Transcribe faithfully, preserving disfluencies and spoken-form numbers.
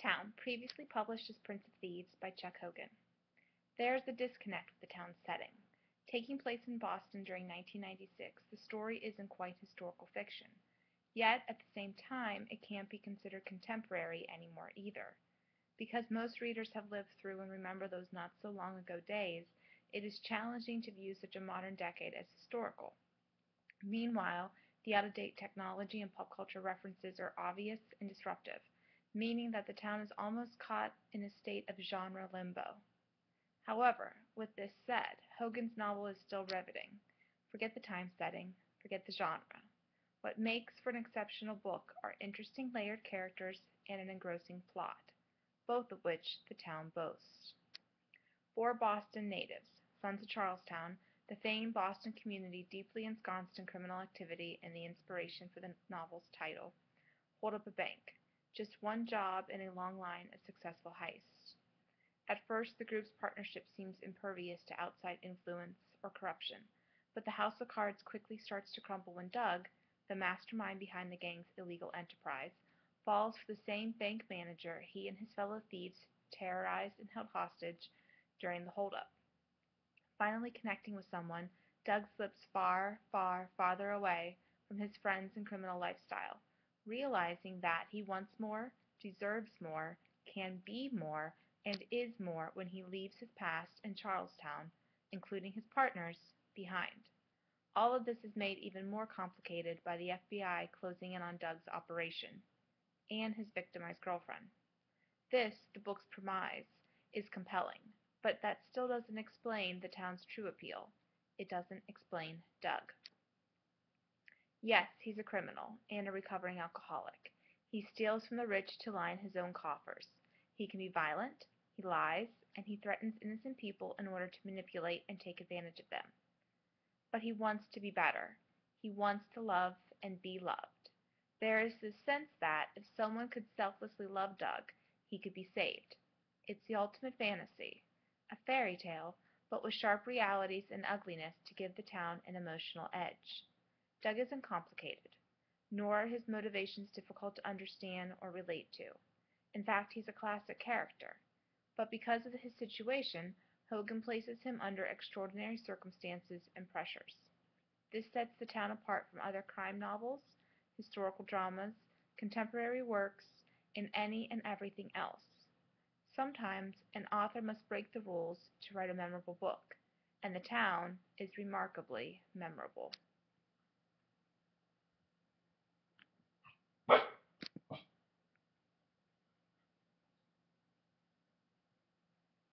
Town, previously published as Prince of Thieves by Chuck Hogan. There's the disconnect with the town's setting. Taking place in Boston during nineteen ninety-six, the story isn't quite historical fiction. Yet, at the same time, it can't be considered contemporary anymore either. Because most readers have lived through and remember those not-so-long-ago days, it is challenging to view such a modern decade as historical. Meanwhile, the out-of-date technology and pop culture references are obvious and disruptive, meaning that the town is almost caught in a state of genre limbo. However, with this said, Hogan's novel is still riveting. Forget the time setting, forget the genre. What makes for an exceptional book are interesting layered characters and an engrossing plot, both of which the town boasts. Four Boston natives, sons of Charlestown, the famed Boston community deeply ensconced in criminal activity and the inspiration for the novel's title, hold up a bank. Just one job in a long line of successful heists. At first, the group's partnership seems impervious to outside influence or corruption, but the house of cards quickly starts to crumble when Doug, the mastermind behind the gang's illegal enterprise, falls for the same bank manager he and his fellow thieves terrorized and held hostage during the holdup. Finally connecting with someone, Doug slips far, far, farther away from his friends and criminal lifestyle, realizing that he wants more, deserves more, can be more, and is more when he leaves his past and Charlestown, including his partners, behind. All of this is made even more complicated by the F B I closing in on Doug's operation and his victimized girlfriend. This, the book's premise, is compelling, but that still doesn't explain the town's true appeal. It doesn't explain Doug. Yes, he's a criminal and a recovering alcoholic. He steals from the rich to line his own coffers. He can be violent, he lies, and he threatens innocent people in order to manipulate and take advantage of them. But he wants to be better. He wants to love and be loved. There is this sense that if someone could selflessly love Doug, he could be saved. It's the ultimate fantasy, a fairy tale, but with sharp realities and ugliness to give the town an emotional edge. Doug isn't complicated, nor are his motivations difficult to understand or relate to. In fact, he's a classic character. But because of his situation, Hogan places him under extraordinary circumstances and pressures. This sets the town apart from other crime novels, historical dramas, contemporary works, and any and everything else. Sometimes an author must break the rules to write a memorable book, and The Town is remarkably memorable.